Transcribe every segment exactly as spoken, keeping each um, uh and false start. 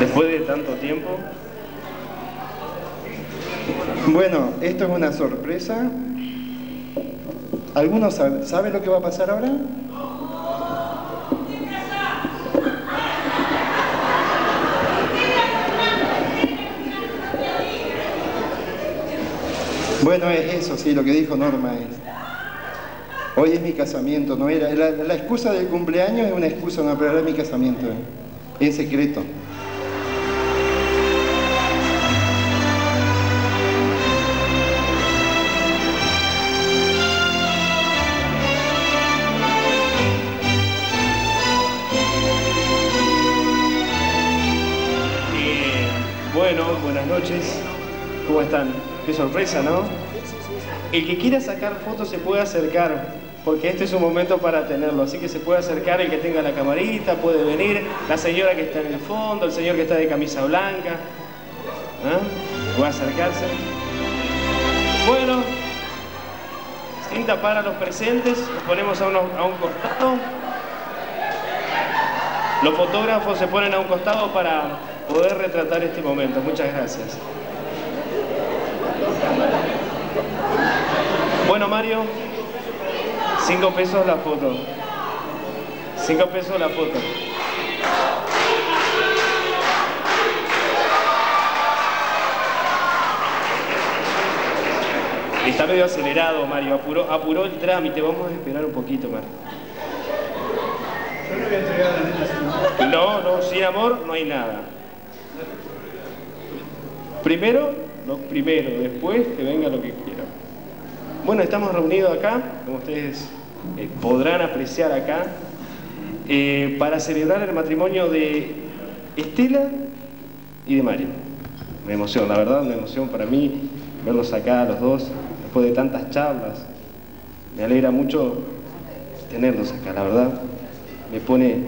Después de tanto tiempo. Bueno, esto es una sorpresa. ¿Alguno sabe, sabe lo que va a pasar ahora? Bueno, es eso, sí, lo que dijo Norma es. Hoy es mi casamiento, no era. La, la excusa del cumpleaños es una excusa, no, pero era mi casamiento. En secreto. Eh, bueno, buenas noches. ¿Cómo están? Qué sorpresa, ¿no? El que quiera sacar fotos se puede acercar, porque este es un momento para tenerlo. Así que se puede acercar el que tenga la camarita, puede venir, la señora que está en el fondo, el señor que está de camisa blanca. ¿Ah? Puede acercarse. Bueno, sin tapar a los presentes, los ponemos a, uno, a un costado. Los fotógrafos se ponen a un costado para poder retratar este momento. Muchas gracias. Bueno, Mario, cinco pesos la foto. Cinco pesos la foto. Está medio acelerado, Mario. Apuró, apuró el trámite. Vamos a esperar un poquito, Mario. Yo no voy a entregar la neta. No, no, sin amor no hay nada. Primero. Lo primero, después que venga lo que quiera. Bueno, estamos reunidos acá, como ustedes eh, podrán apreciar acá, eh, para celebrar el matrimonio de Estela y de Mario. Una emoción, la verdad, una emoción para mí verlos acá, los dos, después de tantas charlas. Me alegra mucho tenerlos acá, la verdad. Me pone,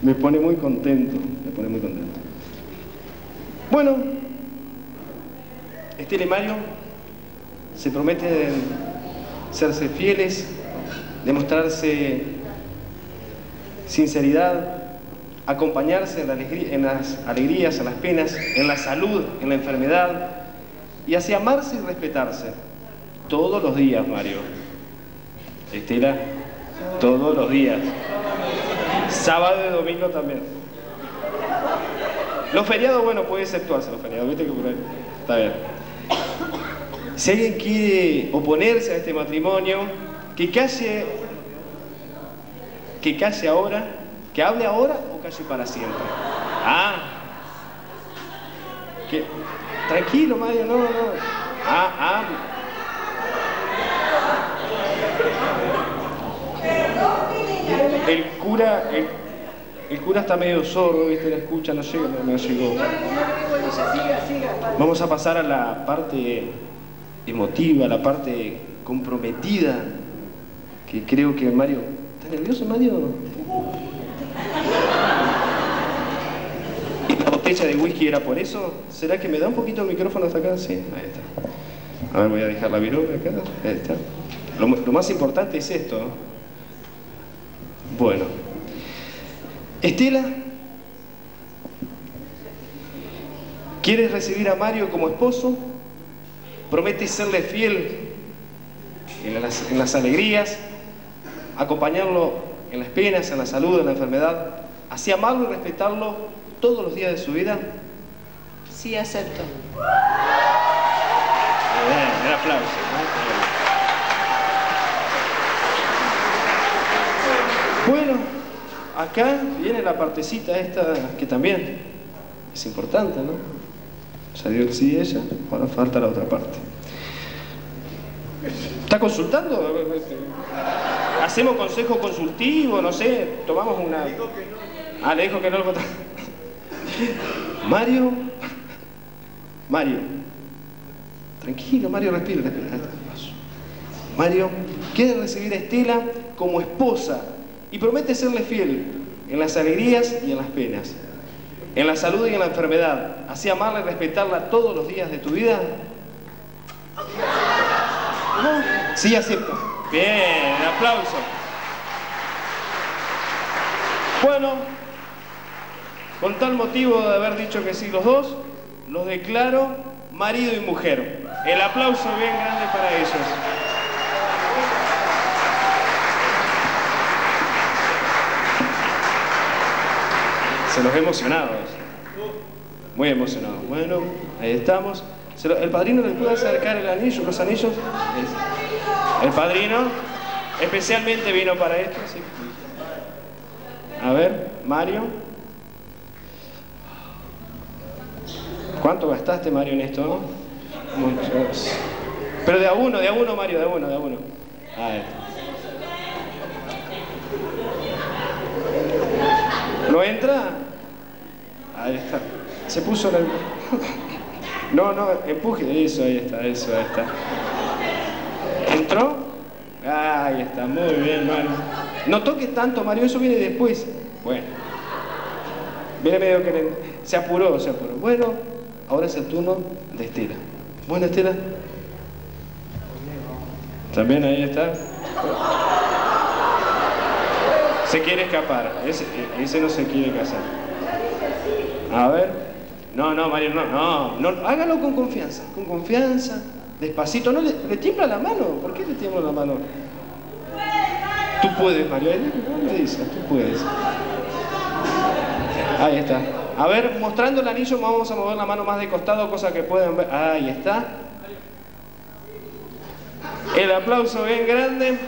me pone muy contento, me pone muy contento. Bueno. Estela y Mario se prometen serse fieles, demostrarse sinceridad, acompañarse en, la alegría, en las alegrías, en las penas, en la salud, en la enfermedad, y así amarse y respetarse. Todos los días, Mario. Estela, todos los días. Sábado y domingo también. Los feriados, bueno, puede exceptuarse los feriados, viste que por ahí. Está bien. Si alguien quiere oponerse a este matrimonio, que calle, que calle ahora, que hable ahora o calle para siempre. Ah, que, tranquilo, Mario, no, no. Ah, ah. El cura, el, el cura está medio sordo, viste, la escucha, no llega, no, no llegó. Vamos a pasar a la parte emotiva, la parte comprometida, que creo que Mario... ¿Está nervioso, Mario? ¿Esta botella de whisky era por eso? ¿Será que me da un poquito el micrófono hasta acá? Sí, ahí está. A ver, voy a dejar la virome acá. Ahí está. Lo, lo más importante es esto. Bueno. Estela, ¿quieres recibir a Mario como esposo? Promete serle fiel en las, en las alegrías, acompañarlo en las penas, en la salud, en la enfermedad, así amarlo y respetarlo todos los días de su vida. Sí, acepto. Bien, un aplauso, ¿no? Bueno, acá viene la partecita esta que también es importante, ¿no? Ya dio el sí ella, ahora falta la otra parte. ¿Está consultando? ¿Hacemos consejo consultivo? No sé, tomamos una... Ah, le dijo que no lo votaba. Mario... Mario. Tranquilo, Mario, respira, respira. Mario, quiere recibir a Estela como esposa y promete serle fiel en las alegrías y en las penas. En la salud y en la enfermedad, así amarla y respetarla todos los días de tu vida. ¿No? Sí, acepto. Bien, aplauso. Bueno, Con tal motivo de haber dicho que sí los dos, los declaro marido y mujer. El aplauso bien grande para ellos. Se los he emocionado. Muy emocionado. Bueno, ahí estamos. ¿El padrino les puede acercar el anillo, los anillos? El padrino especialmente vino para esto. Sí. A ver, Mario. ¿Cuánto gastaste, Mario, en esto? Muchos. Pero de a uno, de a uno, Mario, de a uno, de a uno. A ver. ¿No entra? Ahí está. Se puso la... No, no, empuje. Eso, ahí está, eso, ahí está. ¿Entró? Ah, ahí está, muy bien, Mario. No toques tanto, Mario, eso viene después. Bueno. Viene medio que... Se apuró, se apuró. Bueno, ahora es el turno de Estela. Bueno, Estela. También ahí está. Se quiere escapar. Ese, ese no se quiere casar. A ver. No, no, Mario, no, no, no. Hágalo con confianza. Con confianza. Despacito. No, le, le tiembla la mano. ¿Por qué le tiembla la mano? Tú puedes, Mario. No le dices, tú puedes. Ahí está. A ver, mostrando el anillo, vamos a mover la mano más de costado, cosa que puedan ver. Ahí está. El aplauso bien grande. Bueno.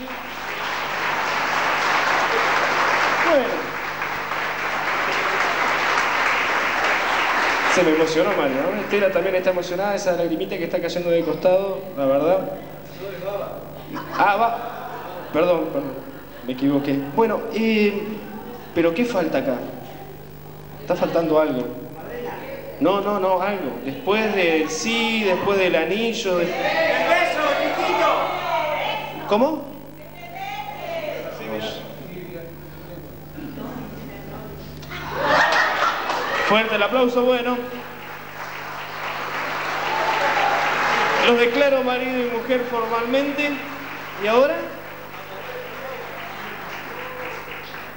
Se me emocionó, Mario, ¿no? Estela también está emocionada, esa lagrimita que está cayendo de costado, la verdad. Ah, va. Perdón, perdón. Me equivoqué. Bueno, eh, pero ¿qué falta acá? Está faltando algo. No, no, no, algo. Después del sí, después del anillo. De... ¡El beso, chiquito! ¿Cómo? Fuerte el aplauso, bueno. Los declaro marido y mujer formalmente. Y ahora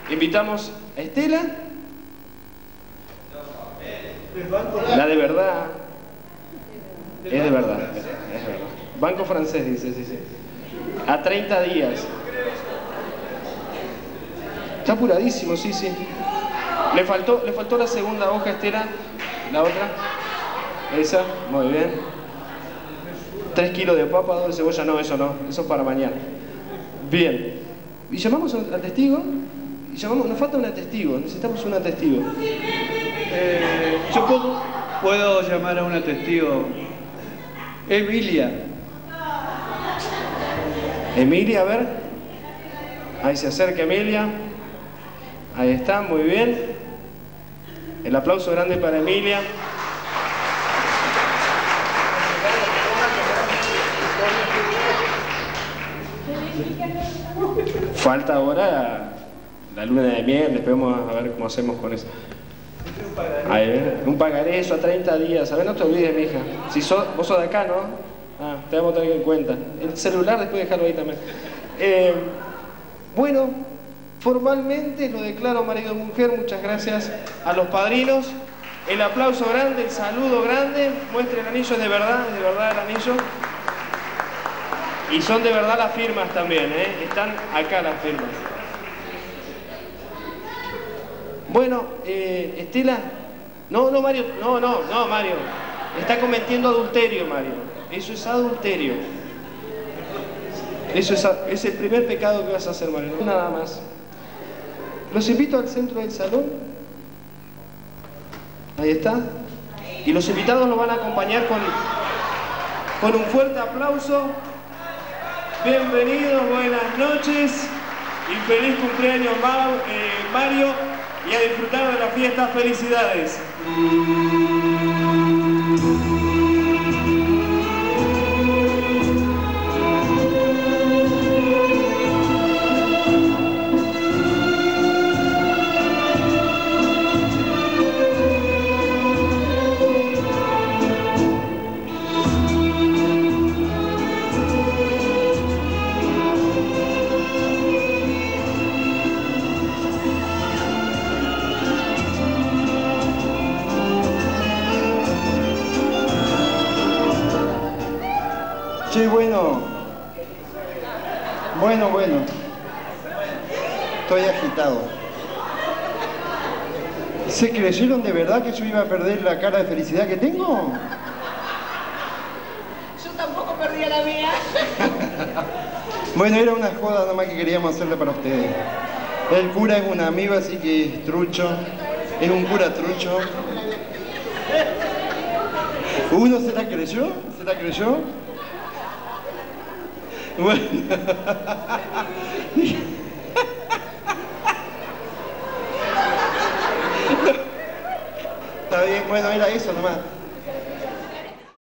invitamos a Estela. La de verdad. Es de verdad. Es verdad. Banco Francés, dice, sí, sí. A treinta días. Está apuradísimo, sí, sí. Le faltó, le faltó la segunda hoja, Estela. La otra. Esa, muy bien. Tres kilos de papa, dos de cebolla, no, eso no. Eso es para mañana. Bien. Y llamamos al testigo. Y llamamos, nos falta una testigo, necesitamos una testigo. Eh, yo puedo, puedo llamar a una testigo. Emilia. Emilia, a ver. Ahí se acerca Emilia. Ahí está, muy bien. El aplauso grande para Emilia. Falta ahora la luna de miel, después vamos a ver cómo hacemos con eso. Ahí, ¿eh? Un pagaré eso a treinta días. A ver, no te olvides, mija. Si sos, vos sos de acá, ¿no? Ah, te vamos a tener en cuenta. El celular después dejarlo ahí también. Eh, bueno, formalmente lo declaro marido y mujer. Muchas gracias a los padrinos. El aplauso grande, el saludo grande. Muestre el anillo, es de verdad, es de verdad el anillo. Y son de verdad las firmas también, ¿eh? Están acá las firmas. Bueno, eh, Estela, no, no, Mario, no, no, no, Mario, está cometiendo adulterio, Mario, eso es adulterio, eso es, es el primer pecado que vas a hacer, Mario, nada más. Los invito al centro del salón, ahí está, y los invitados los van a acompañar con, con un fuerte aplauso. Bienvenidos, buenas noches y feliz cumpleaños, Mario. Y a disfrutar de la fiesta. Felicidades. Sí, bueno. Bueno, bueno. Estoy agitado. ¿Se creyeron de verdad que yo iba a perder la cara de felicidad que tengo? Yo tampoco perdí a la mía. Bueno, era una joda nomás que queríamos hacerle para ustedes. El cura es un amigo, así que es trucho. Es un cura trucho. ¿Uno se la creyó? ¿Se la creyó? Bueno. Está bien, bueno, era eso nomás.